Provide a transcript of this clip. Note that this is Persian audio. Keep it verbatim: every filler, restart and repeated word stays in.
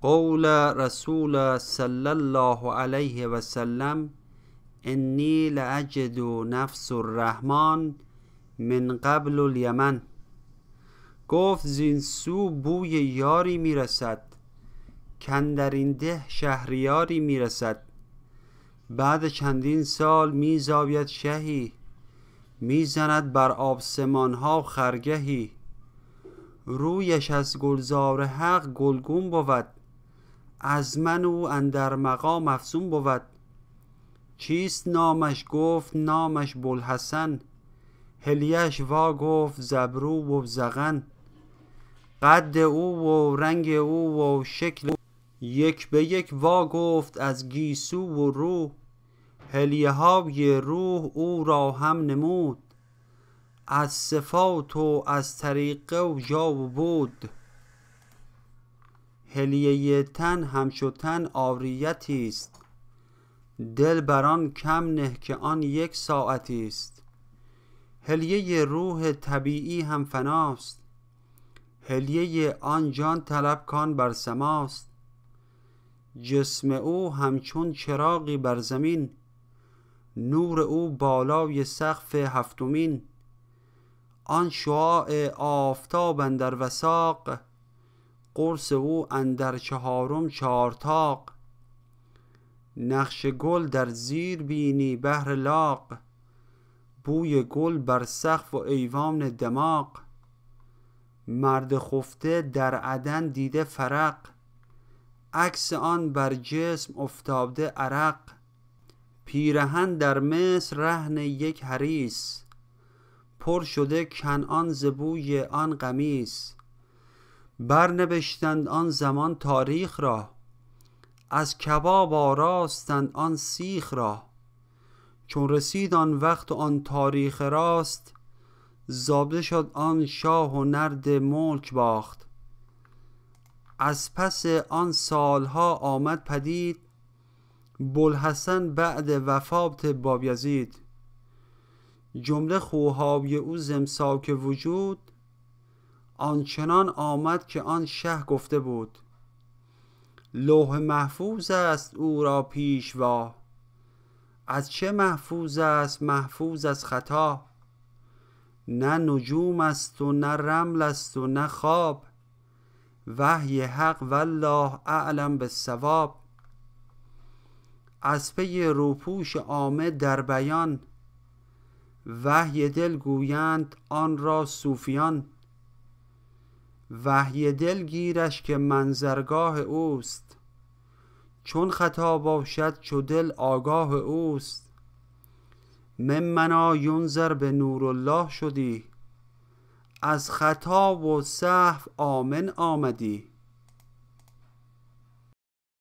قول رسول صلی الله علیه و سلم انی لأجد نفس الرحمن من قبل الیمن. گفت زین سو بوی یاری میرسد کندرین ده شهریاری میرسد. بعد چندین سال میزاید شهی، میزند بر آسمان ها خرگهی. رویش از گلزار حق گلگون بود، از من او اندر مقام افزون بود. چیست نامش؟ گفت نامش بوالحسن. هلیش وا گفت زبرو و زغن. قد او و رنگ او و شکل او یک به یک وا گفت از گیسو و رو. هلیه های روح او را هم نمود، از صفات و از طریقه و جا و بود. هلیه تن همچو تن آوریتی است، دل بران کم نه که آن یک ساعتی است. هلیه روح طبیعی هم فناست، هلیه آن جان طلب کان بر سماست. جسم او همچون چراغی بر زمین، نور او بالای سقف هفتمین. آن شعاع آفتاب اندر وساق، قرص او اندر چهارم چارطاق. نقش گل در زیر بینی بهر لاق، بوی گل بر سقف و ایوان دماغ. مرد خفته در عدن دیده فرق، عکس آن بر جسم افتاده عرق. پیرهن در مصر رهن یک حریس، پر شده کنعان ز بوی آن قمیص. برنوشتند آن زمان تاریخ را، از کباب آراستند آن سیخ را. چون رسید آن وقت و آن تاریخ راست، ضابطه شد آن شاه و نرد ملک باخت. از پس آن سالها آمد پدید، بوالحسن بعد وفات بابیزید. جمله خوهای او زمساک وجود، آنچنان آمد که آن شه گفته بود. لوح محفوظ است او را پیشوا، از چه محفوظ است؟ محفوظ از خطا. نه نجوم است و نه رمل است و نه خواب، وحی حق والله اعلم بالصواب. از پی روپوش عامه در بیان، وحی دل گویند آن را صوفیان. وحی دل گیرش که منظرگاه اوست، چون خطا باشد چو دل آگاه اوست. من منا ینظر به نور الله شدی، از خطا و سهو آمن آمدی.